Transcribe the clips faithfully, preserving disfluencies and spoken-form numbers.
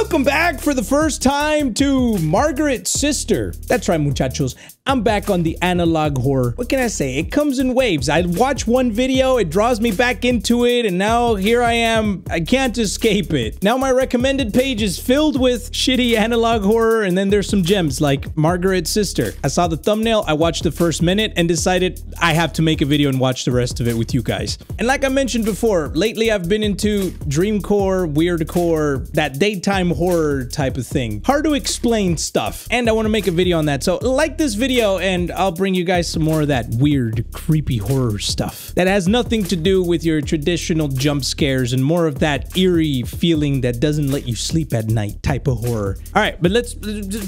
Welcome back for the first time to Margaret's Sister. That's right, muchachos. I'm back on the analog horror. What can I say? It comes in waves. I watch one video, it draws me back into it, and now here I am. I can't escape it. Now my recommended page is filled with shitty analog horror, and then there's some gems like Margaret's Sister. I saw the thumbnail, I watched the first minute, and decided I have to make a video and watch the rest of it with you guys. And like I mentioned before, lately I've been into dreamcore, weirdcore, that daytime time horror type of thing. Hard to explain stuff. And I want to make a video on that. So like this video and I'll bring you guys some more of that weird, creepy horror stuff that has nothing to do with your traditional jump scares and more of that eerie feeling that doesn't let you sleep at night type of horror. All right, but let's,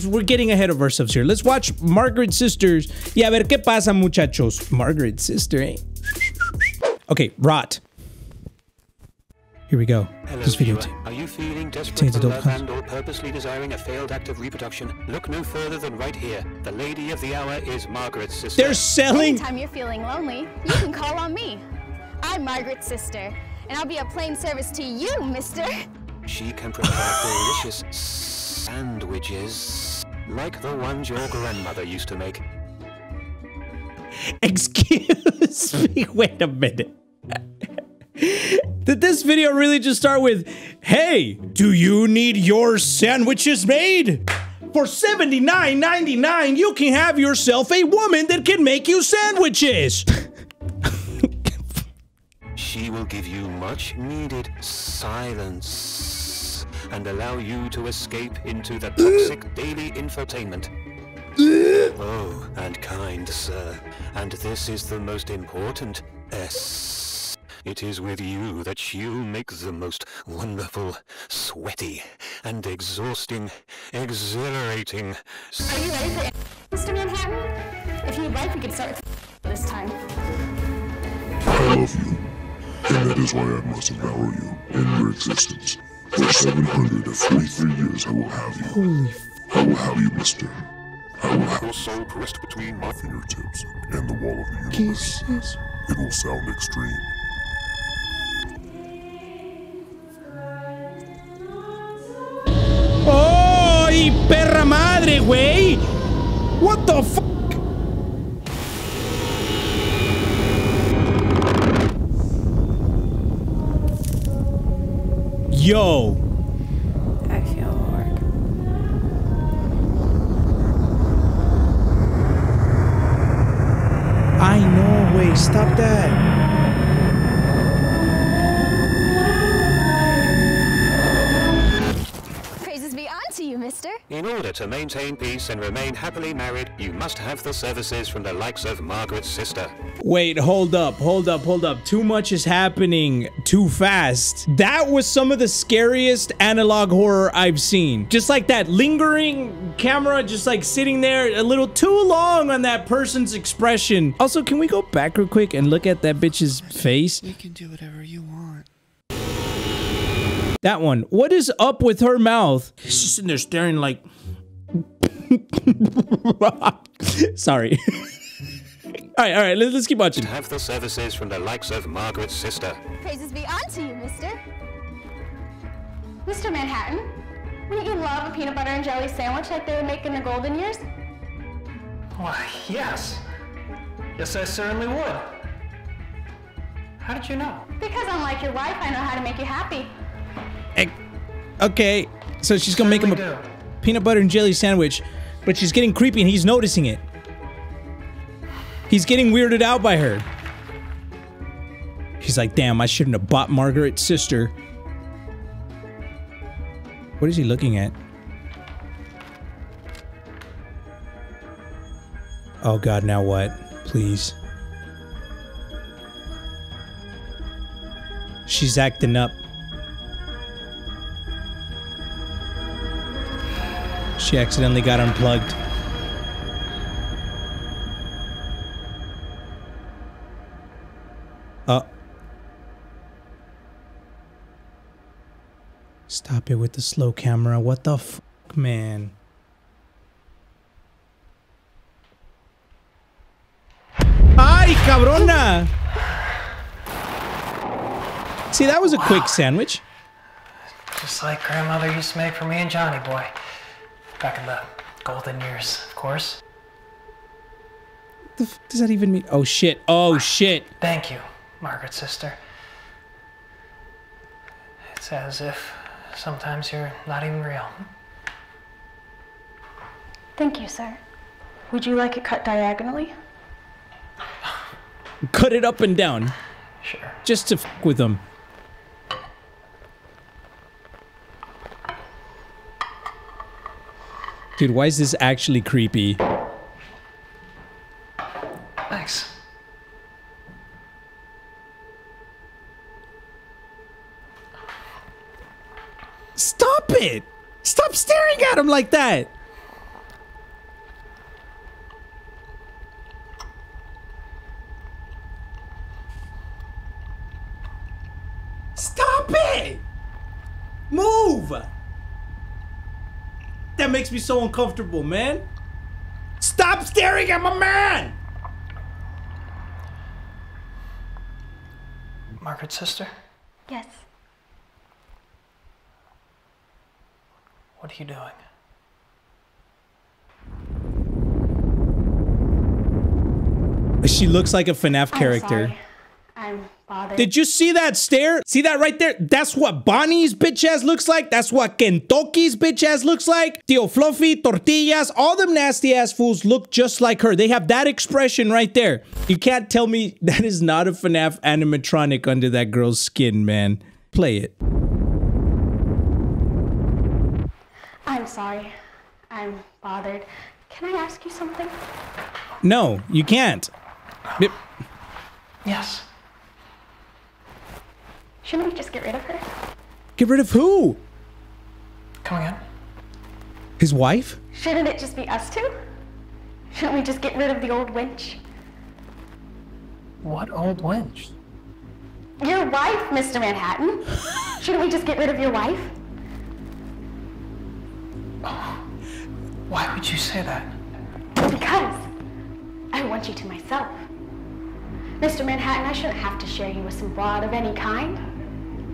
we're getting ahead of ourselves here. Let's watch Margaret's Sister's. Y a ver qué pasa, muchachos. Margaret's Sister, eh? Okay, rot. Here we go. Hello, this video viewer. Are you feeling desperate for love and or purposely desiring a failed act of reproduction? Look no further than right here. The lady of the hour is Margaret's Sister. They're selling. Anytime you're feeling lonely, you can call on me. I'm Margaret's Sister, and I'll be a plain service to you, mister. She can prepare delicious sandwiches like the ones your grandmother used to make. Excuse me, wait a minute. Did this video really just start with, hey, do you need your sandwiches made? For seventy-nine ninety-nine, you can have yourself a woman that can make you sandwiches. She will give you much needed silence and allow you to escape into the toxic daily infotainment. Oh, and kind sir, and this is the most important S. It is with you that you make the most wonderful, sweaty, and exhausting, exhilarating... Are you ready for it, Mister Manhattan? If you'd like, we could start this time. I love you, and that is why I must devour you and your existence. For seven hundred forty-three years I will have you. Holy I will have you, mister. I will have your soul pressed between my fingertips and the wall of the universe. Jesus. It will sound extreme. Perra madre, güey. What the fuck? Yo. I feel hard. I know, güey. Stop that. In order to maintain peace and remain happily married, you must have the services from the likes of Margaret's Sister. Wait, hold up, hold up, hold up. Too much is happening too fast. That was some of the scariest analog horror I've seen. Just like that lingering camera, just like sitting there a little too long on that person's expression. Also, can we go back real quick and look at that bitch's face? You can do whatever you want. That one. What is up with her mouth? She's sitting there staring like... Sorry. All right, all right, let's, let's keep watching. Have the services from the likes of Margaret's Sister. Praises be unto you, mister. Mister Manhattan, wouldn't you love a peanut butter and jelly sandwich like they would make in the golden years? Why, yes. Yes, I certainly would. How did you know? Because unlike your wife, I know how to make you happy. Okay, so she's gonna make him a peanut butter and jelly sandwich, but she's getting creepy and he's noticing it. He's getting weirded out by her. He's like, damn, I shouldn't have bought Margaret's Sister. What is he looking at? Oh God, now what? Please. She's acting up. She accidentally got unplugged. Uh. Stop it with the slow camera. What the fuck, man? Ay, cabrona! See, that was a quick sandwich. Just like grandmother used to make for me and Johnny Boy. Back in the golden years, of course. What the f does that even mean? Oh shit, oh shit. Thank you, Margaret's sister. It's as if sometimes you're not even real. Thank you, sir. Would you like it cut diagonally? Cut it up and down. Sure. Just to f with them. Dude, why is this actually creepy? Thanks. Stop it! Stop staring at him like that! Stop it! Move! That makes me so uncomfortable, man. Stop staring at my man! Margaret's sister? Yes. What are you doing? She looks like a FNAF character. Sorry. I'm bothered. Did you see that stare? See that right there? That's what Bonnie's bitch ass looks like. That's what Kentucky's bitch ass looks like. Tio Fluffy, Tortillas, all them nasty ass fools look just like her. They have that expression right there. You can't tell me that is not a FNAF animatronic under that girl's skin, man. Play it. I'm sorry. I'm bothered. Can I ask you something? No, you can't. It yes. Shouldn't we just get rid of her? Get rid of who? Come again? His wife? Shouldn't it just be us two? Shouldn't we just get rid of the old wench? What old wench? Your wife, Mister Manhattan. Shouldn't we just get rid of your wife? Oh, why would you say that? Because I want you to myself. Mister Manhattan, I shouldn't have to share you with some broad of any kind.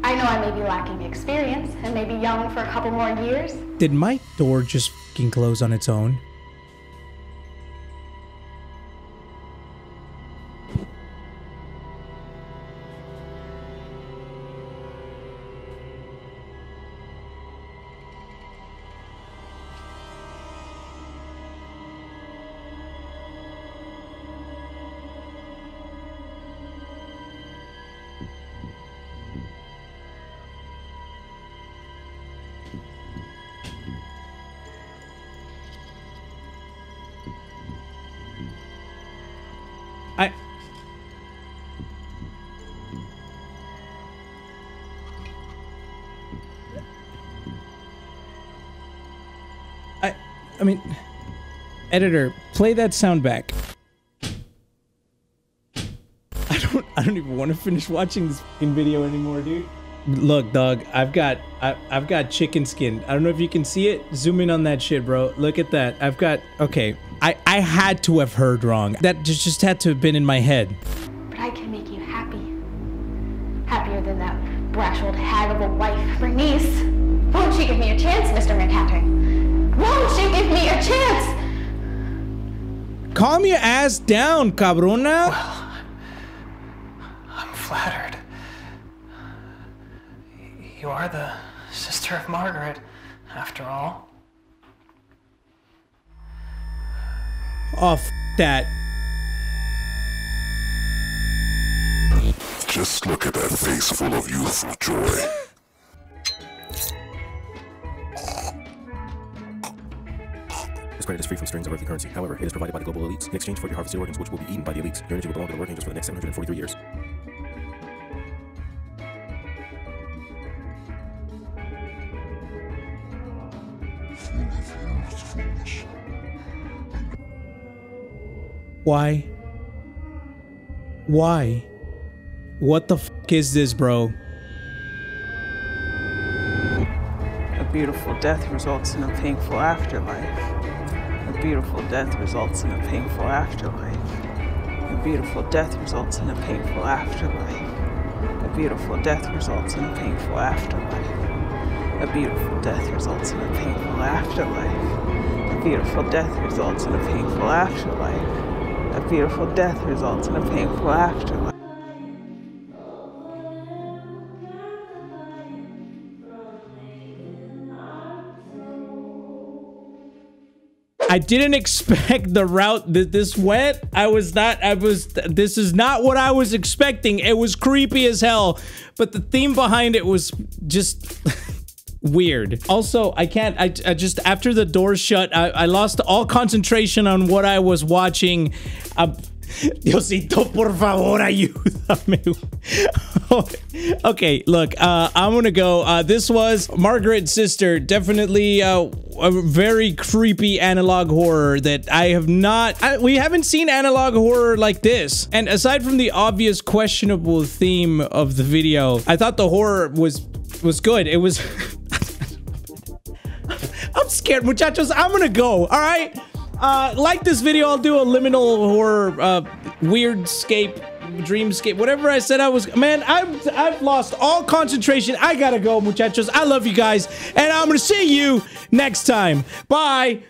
I know I may be lacking experience and may be young for a couple more years. Did my door just fucking close on its own? I... I... I mean... Editor, play that sound back. I don't... I don't even want to finish watching this fucking video anymore, dude. Look, dog, I've got... I, I've got chicken skin. I don't know if you can see it. Zoom in on that shit, bro. Look at that. I've got... Okay. I, I had to have heard wrong. That just, just had to have been in my head. But I can make you happy. Happier than that brash old hag of a wife, her niece. Won't she give me a chance, Mister Manhattan? Won't she give me a chance? Calm your ass down, cabrona. Well, I'm flattered. You are the sister of Margaret, after all. Oh, f that. Just look at that face full of youthful joy. This planet is free from strings of earthly currency. However, it is provided by the global elites in exchange for your harvested organs, which will be eaten by the elites. Your energy will belong to the work angels for the next seven hundred forty-three years. Why? Why? What the f is this, bro? A beautiful death results in a painful afterlife. A beautiful death results in a painful afterlife. A beautiful death results in a painful afterlife. A beautiful death results in a painful afterlife. A beautiful death results in a painful afterlife. A beautiful death results in a painful afterlife. A beautiful death results in a painful afterlife. I didn't expect the route that this went. I was not, I was, this is not what I was expecting. It was creepy as hell, but the theme behind it was just weird. Also, I can't, I, I just, after the door shut, I, I lost all concentration on what I was watching. I, Diosito, por favor, ayúdame. Okay, look, uh, I'm gonna go. Uh, this was Margaret's Sister. Definitely uh, a very creepy analog horror that I have not... I, we haven't seen analog horror like this. And aside from the obvious questionable theme of the video, I thought the horror was, was good. It was... I'm scared, muchachos. I'm gonna go, all right? Uh, like this video, I'll do a liminal horror, uh, weirdscape, dreamscape, whatever I said I was... Man, I've, I've lost all concentration. I gotta go, muchachos. I love you guys, and I'm gonna see you next time. Bye!